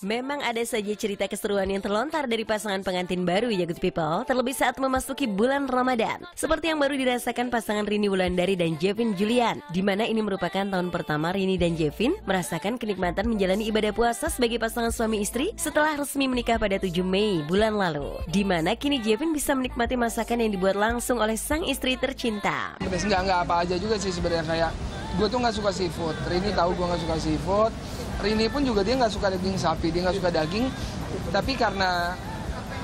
Memang ada saja cerita keseruan yang terlontar dari pasangan pengantin baru ya good people, terlebih saat memasuki bulan Ramadan. Seperti yang baru dirasakan pasangan Rini Wulandari dan Jevin Julian, di mana ini merupakan tahun pertama Rini dan Jevin merasakan kenikmatan menjalani ibadah puasa sebagai pasangan suami istri setelah resmi menikah pada 7 Mei bulan lalu. Di mana kini Jevin bisa menikmati masakan yang dibuat langsung oleh sang istri tercinta. Nggak apa aja juga sih sebenarnya, kayak gue tuh nggak suka seafood, Rini tahu gue nggak suka seafood, Rini pun juga dia nggak suka daging sapi, dia nggak suka daging, tapi karena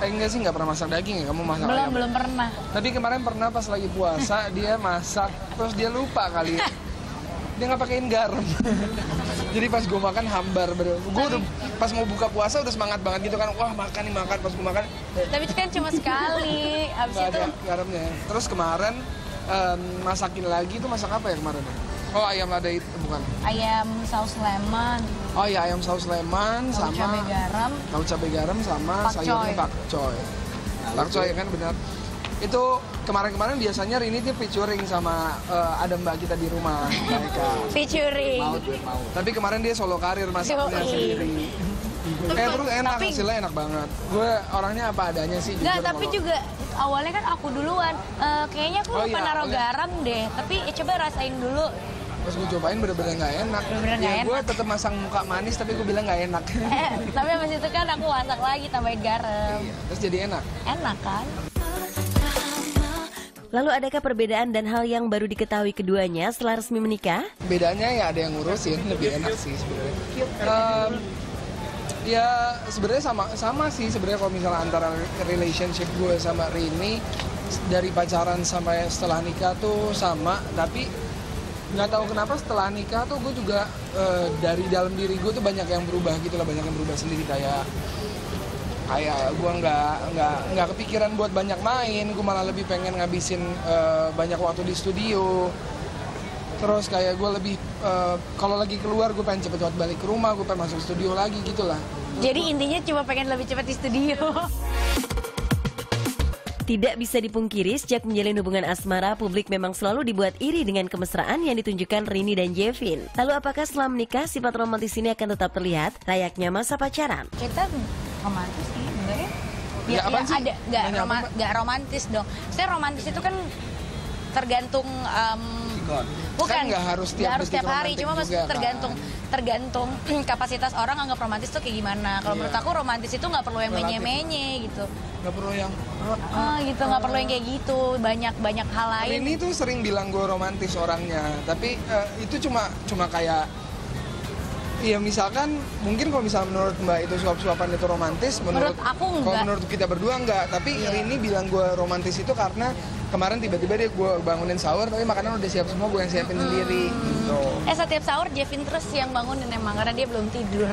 enggak sih nggak pernah masak daging ya, kamu masak belum ayam. Belum pernah, tapi kemarin pernah pas lagi puasa dia masak, terus dia lupa kali ya. Dia nggak pakein garam. Jadi pas gue makan hambar, gue udah pas mau buka puasa udah semangat banget gitu kan, wah makan nih makan, pas gue makan tapi itu kan cuma sekali, abis itu garamnya. Terus kemarin masakin lagi, itu masak apa ya kemarin? Oh ayam lada itu, bukan? Ayam saus lemon. Oh iya ayam saus lemon, sama cabai garam. Tahu cabai garam sama sayurnya pakcoy. Pakcoy kan benar. Itu kemarin-kemarin biasanya Rini tuh featuring sama ada mbak kita di rumah mereka. Featuring. Mau. Tapi kemarin dia solo karir masaknya sendiri. Kayak terus enak, tapi hasilnya enak banget. Gue orangnya apa adanya sih. Nggak, tapi juga awalnya kan aku duluan. Kayaknya aku lupa naro garam deh. Tapi ya, coba rasain dulu. Pas gue cobain bener-bener nggak enak. Ya, gue tetap masang muka manis tapi gue bilang nggak enak. Tapi abis itu kan aku masak lagi tambahin garam. Iya, terus jadi enak. Enak kan? Lalu adakah perbedaan dan hal yang baru diketahui keduanya setelah resmi menikah? Bedanya ya ada yang ngurusin, lebih enak sih sebenarnya. Ya sebenarnya sama sih sebenarnya kalau misalnya antara relationship gue sama Rini dari pacaran sampai setelah nikah tuh sama, tapi nggak tahu kenapa setelah nikah tuh gue juga dari dalam diri gue tuh banyak yang berubah gitu lah, banyak yang berubah sendiri, kayak gue nggak kepikiran buat banyak main, gue malah lebih pengen ngabisin banyak waktu di studio. Terus kayak gue lebih, kalau lagi keluar gue pengen cepet-cepet balik ke rumah, gue pengen masuk studio lagi gitu lah. Jadi intinya cuma pengen lebih cepet di studio. Tidak bisa dipungkiri sejak menjalin hubungan asmara, publik memang selalu dibuat iri dengan kemesraan yang ditunjukkan Rini dan Jevin. Lalu apakah setelah menikah sifat romantis ini akan tetap terlihat layaknya masa pacaran? Kita romantis sih, enggak ya? Ya, ada, nggak romantis dong. Saya romantis itu kan tergantung bukan nggak harus tiap hari, cuma juga, tergantung kapasitas orang anggap romantis tuh kayak gimana. Kalau menurut aku romantis itu nggak perlu yang menye-menye gitu, nggak perlu yang gitu, nggak perlu yang kayak gitu, banyak hal lain. Ini tuh sering bilang gue romantis orangnya, tapi itu cuma kayak ya misalkan mungkin kalau misalnya menurut mbak itu suap-suapan itu romantis, menurut aku enggak. Kalau menurut kita berdua enggak, tapi Rini bilang gue romantis itu karena kemarin tiba-tiba dia gue bangunin sahur tapi makanan udah siap semua, gue yang siapin sendiri gitu. Setiap sahur Jevin terus yang bangunin emang karena dia belum tidur.